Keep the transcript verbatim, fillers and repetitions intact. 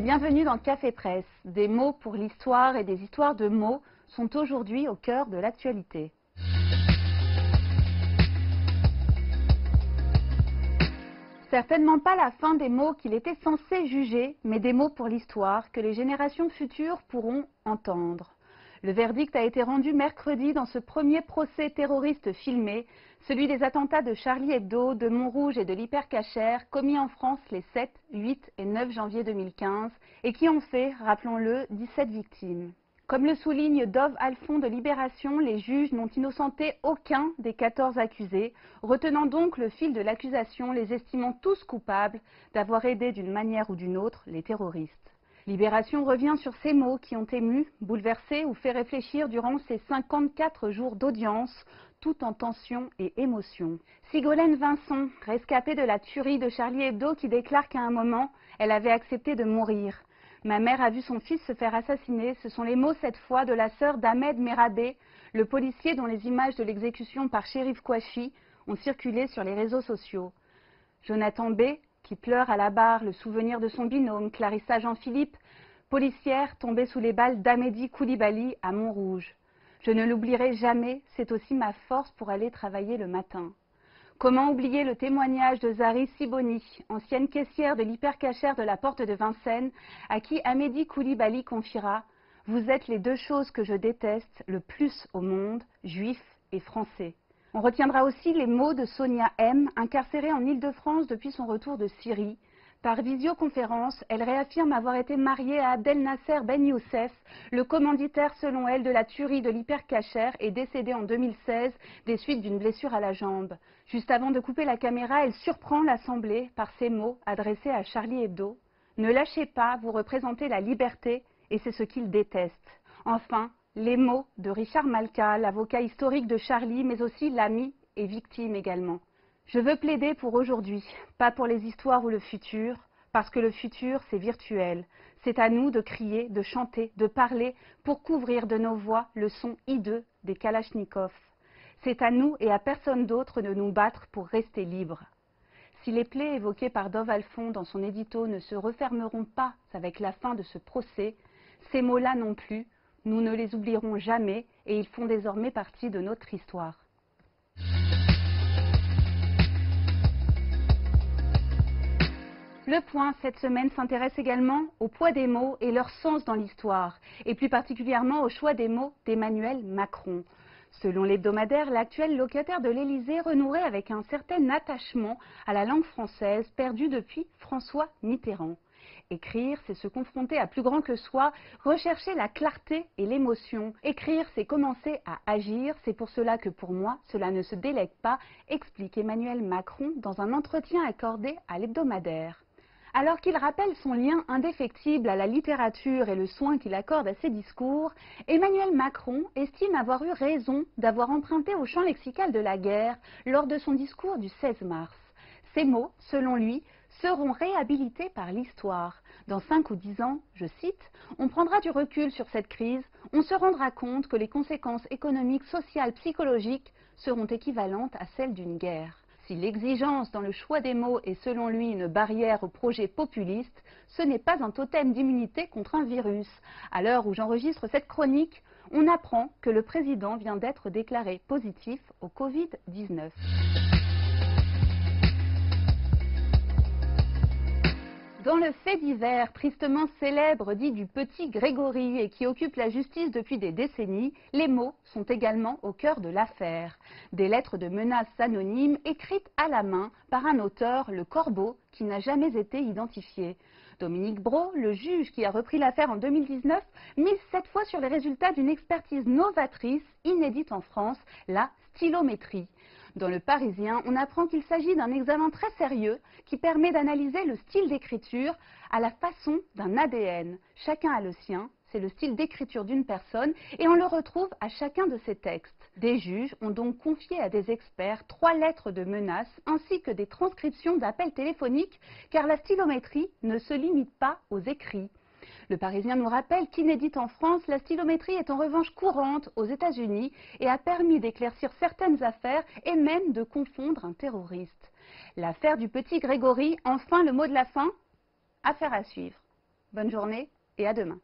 et bienvenue dans Café Presse. Des mots pour l'histoire et des histoires de mots sont aujourd'hui au cœur de l'actualité. Certainement pas la fin des mots qu'il était censé juger, mais des mots pour l'histoire que les générations futures pourront entendre. Le verdict a été rendu mercredi dans ce premier procès terroriste filmé, celui des attentats de Charlie Hebdo, de Montrouge et de l'hypercachère, commis en France les sept, huit et neuf janvier deux mille quinze, et qui ont fait, rappelons-le, dix-sept victimes. Comme le souligne Dov Alphon de Libération, les juges n'ont innocenté aucun des quatorze accusés, retenant donc le fil de l'accusation, les estimant tous coupables d'avoir aidé d'une manière ou d'une autre les terroristes. Libération revient sur ces mots qui ont ému, bouleversé ou fait réfléchir durant ces cinquante-quatre jours d'audience, tout en tension et émotion. Sigolène Vincent, rescapée de la tuerie de Charlie Hebdo, qui déclare qu'à un moment, elle avait accepté de mourir. « Ma mère a vu son fils se faire assassiner », ce sont les mots cette fois de la sœur d'Ahmed Merabé, le policier dont les images de l'exécution par Chérif Kouachi ont circulé sur les réseaux sociaux. Jonathan B., qui pleure à la barre le souvenir de son binôme, Clarissa Jean-Philippe, policière tombée sous les balles d'Amedy Koulibaly à Montrouge. « Je ne l'oublierai jamais, c'est aussi ma force pour aller travailler le matin. » Comment oublier le témoignage de Zarie Sibony, ancienne caissière de l'hypercachère de la Porte de Vincennes, à qui Amedy Koulibaly confiera « Vous êtes les deux choses que je déteste le plus au monde, juifs et français ». On retiendra aussi les mots de Sonia M, incarcérée en Île-de-France depuis son retour de Syrie. Par visioconférence, elle réaffirme avoir été mariée à Abdel Nasser Ben Youssef, le commanditaire selon elle de la tuerie de l'hypercachère et décédé en deux mille seize des suites d'une blessure à la jambe. Juste avant de couper la caméra, elle surprend l'Assemblée par ces mots adressés à Charlie Hebdo. « Ne lâchez pas, vous représentez la liberté et c'est ce qu'il déteste. » Enfin, les mots de Richard Malka, l'avocat historique de Charlie, mais aussi l'ami et victime également. Je veux plaider pour aujourd'hui, pas pour les histoires ou le futur, parce que le futur, c'est virtuel. C'est à nous de crier, de chanter, de parler, pour couvrir de nos voix le son hideux des Kalachnikovs. C'est à nous et à personne d'autre de nous battre pour rester libres. Si les plaies évoquées par Dov Alphon dans son édito ne se refermeront pas avec la fin de ce procès, ces mots-là non plus, nous ne les oublierons jamais et ils font désormais partie de notre histoire. Le Point, cette semaine, s'intéresse également au poids des mots et leur sens dans l'histoire, et plus particulièrement au choix des mots d'Emmanuel Macron. Selon l'hebdomadaire, l'actuel locataire de l'Élysée renouerait avec un certain attachement à la langue française perdue depuis François Mitterrand. Écrire, c'est se confronter à plus grand que soi, rechercher la clarté et l'émotion. Écrire, c'est commencer à agir. C'est pour cela que pour moi, cela ne se délègue pas, explique Emmanuel Macron dans un entretien accordé à l'hebdomadaire. Alors qu'il rappelle son lien indéfectible à la littérature et le soin qu'il accorde à ses discours, Emmanuel Macron estime avoir eu raison d'avoir emprunté au champ lexical de la guerre lors de son discours du seize mars. Ces mots, selon lui, seront réhabilités par l'histoire. Dans cinq ou dix ans, je cite, « on prendra du recul sur cette crise, on se rendra compte que les conséquences économiques, sociales, psychologiques seront équivalentes à celles d'une guerre. » Si l'exigence dans le choix des mots est selon lui une barrière au projet populiste, ce n'est pas un totem d'immunité contre un virus. À l'heure où j'enregistre cette chronique, on apprend que le président vient d'être déclaré positif au Covid dix-neuf. Dans le fait divers, tristement célèbre, dit du petit Grégory et qui occupe la justice depuis des décennies, les mots sont également au cœur de l'affaire. Des lettres de menaces anonymes écrites à la main par un auteur, le Corbeau, qui n'a jamais été identifié. Dominique Brault, le juge qui a repris l'affaire en deux mille dix-neuf, mise cette fois sur les résultats d'une expertise novatrice, inédite en France, la stylométrie. Dans Le Parisien, on apprend qu'il s'agit d'un examen très sérieux qui permet d'analyser le style d'écriture à la façon d'un A D N. Chacun a le sien, c'est le style d'écriture d'une personne et on le retrouve à chacun de ses textes. Des juges ont donc confié à des experts trois lettres de menaces ainsi que des transcriptions d'appels téléphoniques car la stylométrie ne se limite pas aux écrits. Le Parisien nous rappelle qu'inédite en France, la stylométrie est en revanche courante aux États-Unis et a permis d'éclaircir certaines affaires et même de confondre un terroriste. L'affaire du petit Grégory, enfin le mot de la fin, affaire à suivre. Bonne journée et à demain.